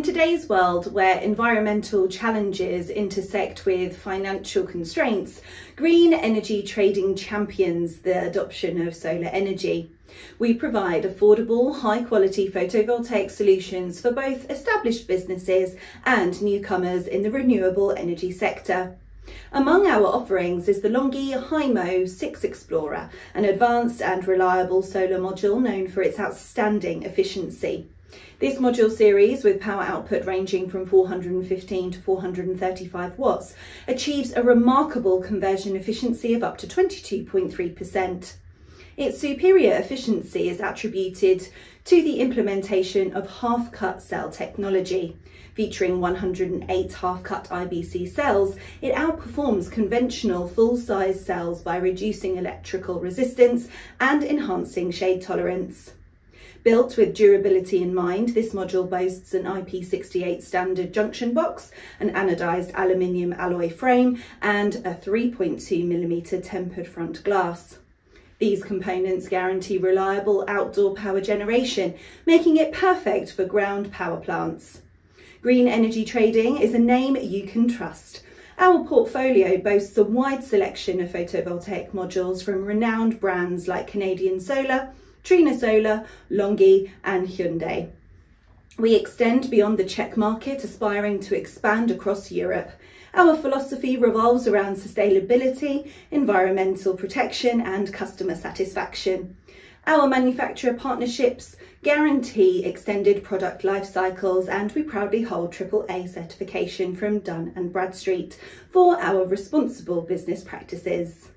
In today's world, where environmental challenges intersect with financial constraints, green energy trading champions the adoption of solar energy. We provide affordable, high-quality photovoltaic solutions for both established businesses and newcomers in the renewable energy sector. Among our offerings is the Longi HiMo 6 Explorer, an advanced and reliable solar module known for its outstanding efficiency. This module series, with power output ranging from 415 to 435 watts, achieves a remarkable conversion efficiency of up to 22.3%. Its superior efficiency is attributed to the implementation of half-cut cell technology. Featuring 108 half-cut IBC cells, it outperforms conventional full-size cells by reducing electrical resistance and enhancing shade tolerance. Built with durability in mind, this module boasts an IP68 standard junction box, an anodised aluminium alloy frame, and a 3.2mm tempered front glass. These components guarantee reliable outdoor power generation, making it perfect for ground power plants. Green Energy Trading is a name you can trust. Our portfolio boasts a wide selection of photovoltaic modules from renowned brands like Canadian Solar, Trina Solar, Longi, and Hyundai. We extend beyond the Czech market, aspiring to expand across Europe. Our philosophy revolves around sustainability, environmental protection, and customer satisfaction. Our manufacturer partnerships guarantee extended product life cycles, and we proudly hold AAA certification from Dunn and Bradstreet for our responsible business practices.